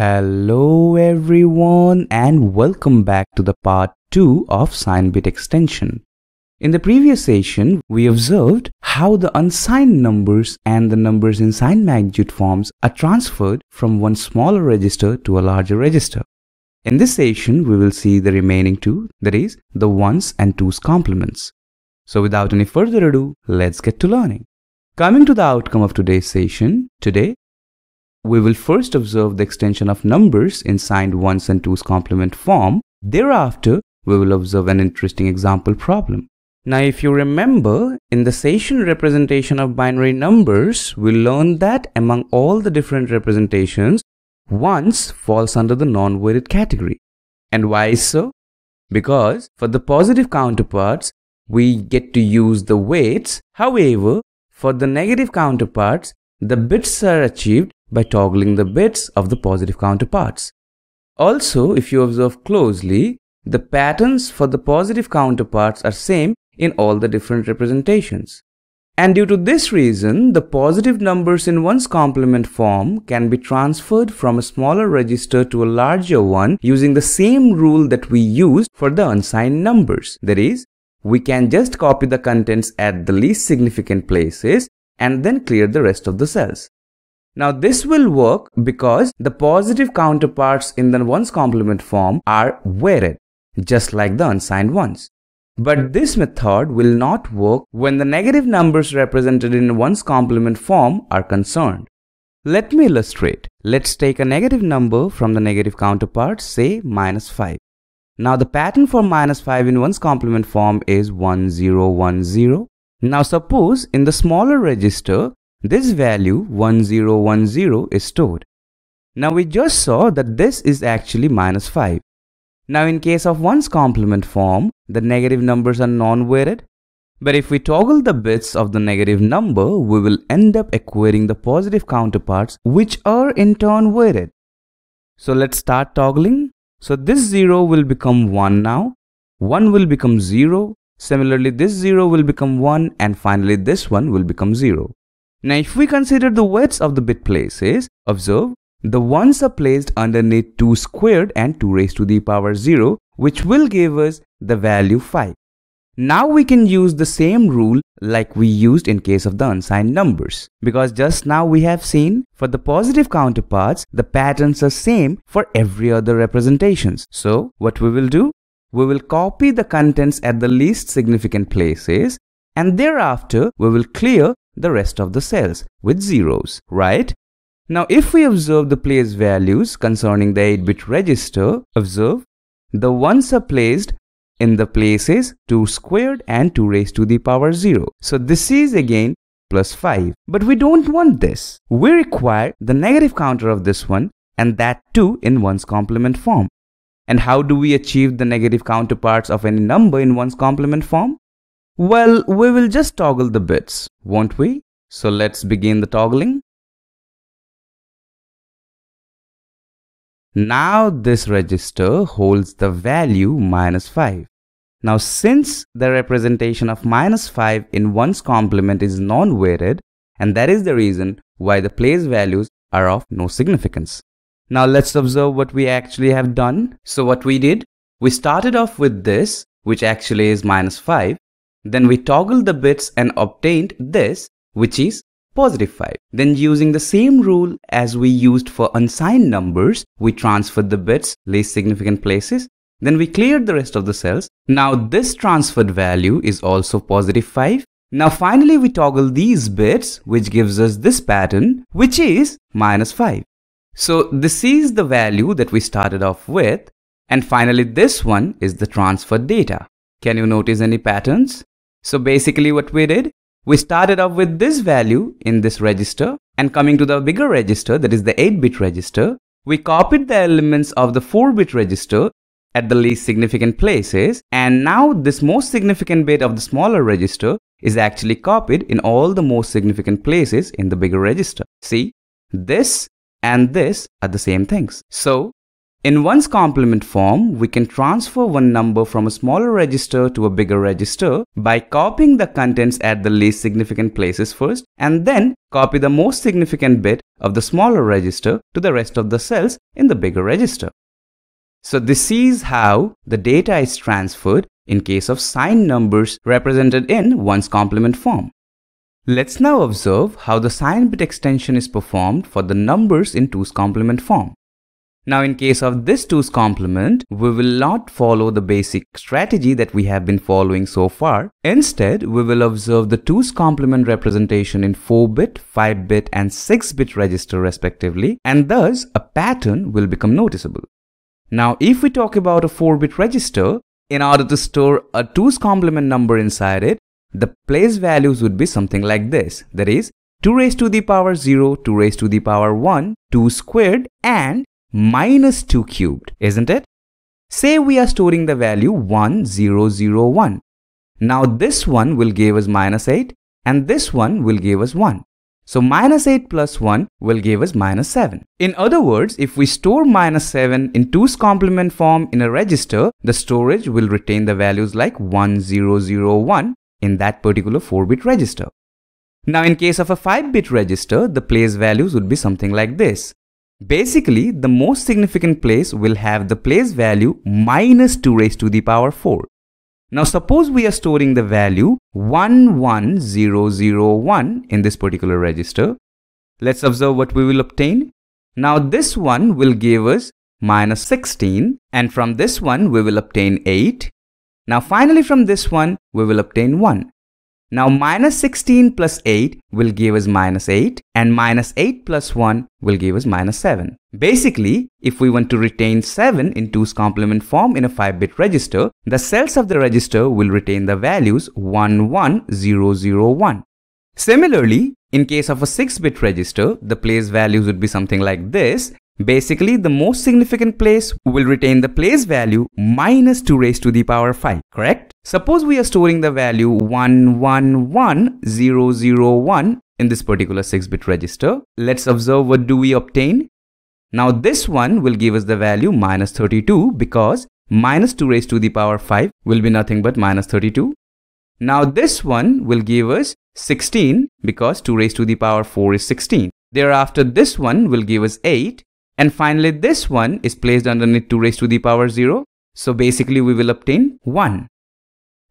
Hello everyone and welcome back to the part 2 of SignBit extension. In the previous session, we observed how the unsigned numbers and the numbers in signed magnitude forms are transferred from one smaller register to a larger register. In this session, we will see the remaining two, that is, the 1's and 2's complements. So without any further ado, let's get to learning. Coming to the outcome of today's session, we will first observe the extension of numbers in signed 1's and 2's complement form. Thereafter, we will observe an interesting example problem. Now, if you remember, in the session representation of binary numbers, we learned that among all the different representations, 1's falls under the non-weighted category. And why is so? Because for the positive counterparts, we get to use the weights. However, for the negative counterparts, the bits are achieved by toggling the bits of the positive counterparts. Also, if you observe closely, the patterns for the positive counterparts are same in all the different representations. And due to this reason, the positive numbers in 1's complement form can be transferred from a smaller register to a larger one using the same rule that we used for the unsigned numbers. That is, we can just copy the contents at the least significant places and then clear the rest of the cells. Now this will work because the positive counterparts in the 1's complement form are weighted, just like the unsigned ones. But this method will not work when the negative numbers represented in 1's complement form are concerned. Let me illustrate. Let's take a negative number from the negative counterpart, say -5. Now the pattern for -5 in 1's complement form is 1010. Now suppose in the smaller register, this value 1010 is stored. Now we just saw that this is actually -5. Now in case of 1's complement form, the negative numbers are non-weighted. But if we toggle the bits of the negative number, we will end up acquiring the positive counterparts, which are in turn weighted. So let's start toggling. So this 0 will become 1 now. 1 will become 0. Similarly, this 0 will become 1 and finally this one will become 0. Now if we consider the weights of the bit places, observe, the 1's are placed underneath 2 squared and 2 raised to the power 0, which will give us the value 5. Now we can use the same rule like we used in case of the unsigned numbers, because just now we have seen for the positive counterparts, the patterns are same for every other representations. So what we will do? We will copy the contents at the least significant places and thereafter we will clear the rest of the cells with zeros, right? Now if we observe the place values concerning the 8-bit register, observe, the 1's are placed in the places 2 squared and 2 raised to the power 0. So this is again +5. But we don't want this. We require the negative counter of this one and that too in 1's complement form. And how do we achieve the negative counterparts of any number in 1's complement form? Well, we will just toggle the bits, won't we? So let's begin the toggling. Now this register holds the value -5. Now since the representation of -5 in 1's complement is non-weighted, and that is the reason why the place values are of no significance. Now let's observe what we actually have done. So what we did, we started off with this, which actually is -5. Then we toggled the bits and obtained this, which is positive 5. Then using the same rule as we used for unsigned numbers, we transferred the bits least significant places. Then we cleared the rest of the cells. Now this transferred value is also positive 5. Now finally we toggle these bits, which gives us this pattern, which is -5. So this is the value that we started off with. And finally this one is the transferred data. Can you notice any patterns? So basically what we did, we started off with this value in this register and coming to the bigger register, that is the 8-bit register, we copied the elements of the 4-bit register at the least significant places and now this most significant bit of the smaller register is actually copied in all the most significant places in the bigger register. See, this and this are the same things. So In 1's complement form, we can transfer one number from a smaller register to a bigger register by copying the contents at the least significant places first, and then copy the most significant bit of the smaller register to the rest of the cells in the bigger register. So this is how the data is transferred in case of signed numbers represented in 1's complement form. Let's now observe how the signed bit extension is performed for the numbers in 2's complement form. Now in case of this 2's complement, we will not follow the basic strategy that we have been following so far. Instead, we will observe the 2's complement representation in 4-bit, 5-bit and 6-bit register respectively, and thus a pattern will become noticeable. Now if we talk about a 4-bit register, in order to store a 2's complement number inside it, the place values would be something like this, that is 2 raised to the power 0, 2 raised to the power 1, 2 squared and minus 2 cubed, isn't it? Say we are storing the value 1001. Now this one will give us minus 8 and this one will give us 1. So minus 8 plus 1 will give us minus 7. In other words, if we store minus 7 in 2's complement form in a register, the storage will retain the values like 1001 in that particular 4-bit register. Now in case of a 5-bit register, the place values would be something like this. Basically, the most significant place will have the place value minus 2 raised to the power 4. Now suppose we are storing the value 11001 in this particular register. Let's observe what we will obtain. Now this one will give us minus 16, and from this one we will obtain 8. Now finally from this one we will obtain 1. Now minus 16 plus 8 will give us minus 8 and minus 8 plus 1 will give us minus 7. Basically, if we want to retain 7 in 2's complement form in a 5-bit register, the cells of the register will retain the values 11001. Similarly, in case of a 6-bit register, the place values would be something like this. Basically, the most significant place will retain the place value minus 2 raised to the power 5, correct? Suppose we are storing the value 111001 in this particular 6-bit register. Let's observe what do we obtain. Now this one will give us the value minus 32, because minus 2 raised to the power 5 will be nothing but minus 32. Now this one will give us 16, because 2 raised to the power 4 is 16. Thereafter, this one will give us 8. And finally, this one is placed underneath 2 raised to the power 0. So basically, we will obtain 1.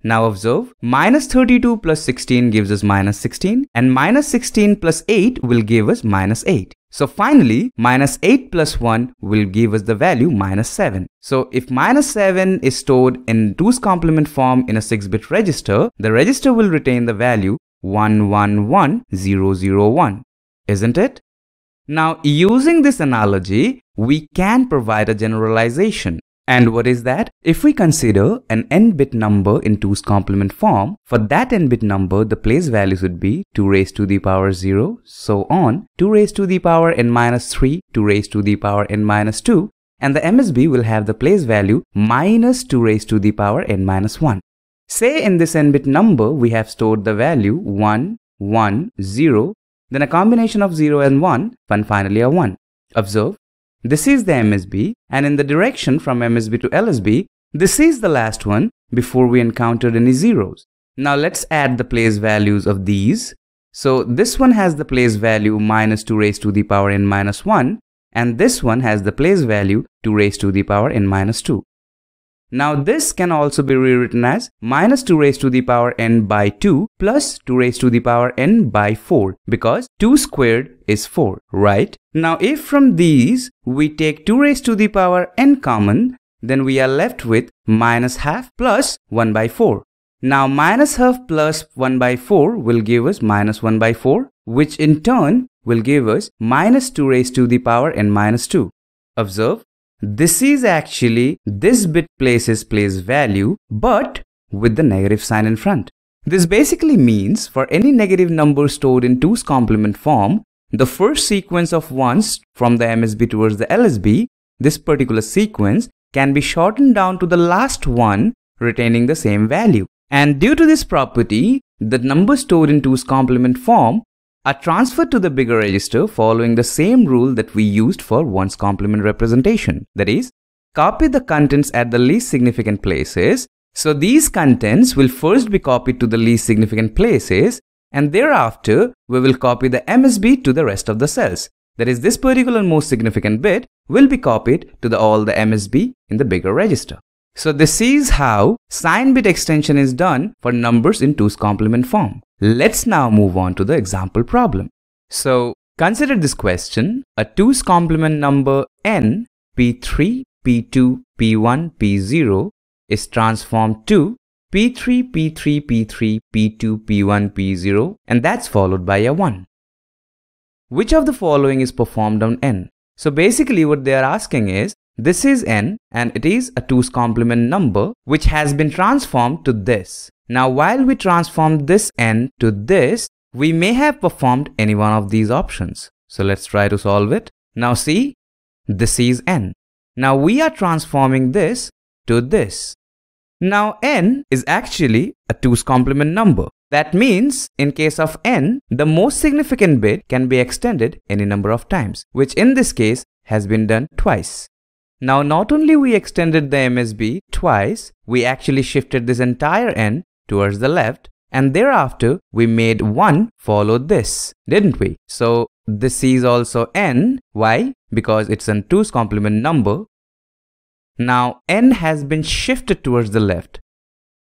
Now observe, minus 32 plus 16 gives us minus 16. And minus 16 plus 8 will give us minus 8. So finally, minus 8 plus 1 will give us the value minus 7. So if minus 7 is stored in 2's complement form in a 6-bit register, the register will retain the value 111001. Isn't it? Now, using this analogy, we can provide a generalization. And what is that? If we consider an n-bit number in 2's complement form, for that n-bit number, the place values would be 2 raised to the power 0, so on, 2 raised to the power n minus 3, 2 raised to the power n minus 2, and the MSB will have the place value minus 2 raised to the power n minus 1. Say in this n-bit number, we have stored the value 110, then a combination of 0 and 1, and finally a 1. Observe, this is the MSB, and in the direction from MSB to LSB, this is the last one before we encountered any zeros. Now let's add the place values of these. So this one has the place value minus 2 raised to the power n minus 1, and this one has the place value 2 raised to the power n minus 2. Now this can also be rewritten as minus 2 raised to the power n by 2 plus 2 raised to the power n by 4, because 2 squared is 4, right? Now if from these we take 2 raised to the power n common, then we are left with minus half plus 1 by 4. Now minus half plus 1 by 4 will give us minus 1 by 4, which in turn will give us minus 2 raised to the power n minus 2. Observe. This is actually this bit place's place value, but with the negative sign in front. This basically means for any negative number stored in 2's complement form, the first sequence of 1's from the MSB towards the LSB, this particular sequence can be shortened down to the last one, retaining the same value. And due to this property, the numbers stored in 2's complement form are transferred to the bigger register following the same rule that we used for 1's complement representation. That is, Copy the contents at the least significant places. So these contents will first be copied to the least significant places, and thereafter we will copy the MSB to the rest of the cells. That is, this particular most significant bit will be copied to all the MSB in the bigger register. So this is how sign bit extension is done for numbers in 2's complement form. Let's now move on to the example problem. So consider this question, a 2's complement number n, p3, p2, p1, p0 is transformed to p3, p3, p3, p2, p1, p0, and that's followed by a 1. Which of the following is performed on n? So basically what they are asking is, this is n and it is a 2's complement number which has been transformed to this. Now while we transform this n to this, we may have performed any one of these options. So let's try to solve it. Now see, this is n. Now we are transforming this to this. Now n is actually a 2's complement number. That means in case of n, the most significant bit can be extended any number of times, which in this case has been done twice. Now not only we extended the MSB twice, we actually shifted this entire n towards the left, and thereafter we made 1 follow this, didn't we? So this is also n. Why? Because it's a 2's complement number. Now n has been shifted towards the left.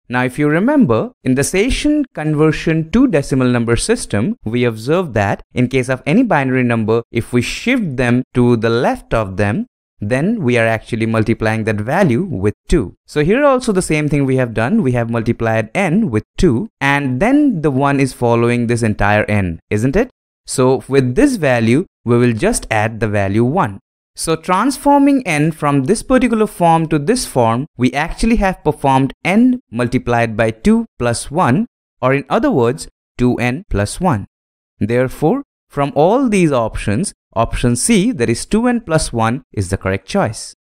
Now if you remember, in the Session conversion to decimal number system, we observed that in case of any binary number, if we shift them to the left of them, then we are actually multiplying that value with 2. So here also the same thing we have done. We have multiplied n with 2, and then the 1 is following this entire n, isn't it? So with this value, we will just add the value 1. So transforming n from this particular form to this form, we actually have performed n multiplied by 2 plus 1, or in other words, 2n plus 1. Therefore, from all these options, option C, that is 2n plus 1, is the correct choice.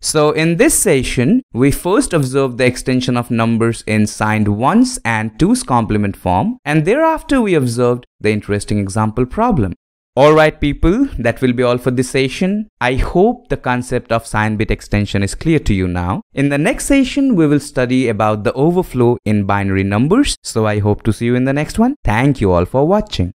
So in this session, we first observed the extension of numbers in signed 1's and 2's complement form, and thereafter we observed the interesting example problem. Alright people, that will be all for this session. I hope the concept of sign bit extension is clear to you now. In the next session, we will study about the overflow in binary numbers. So I hope to see you in the next one. Thank you all for watching.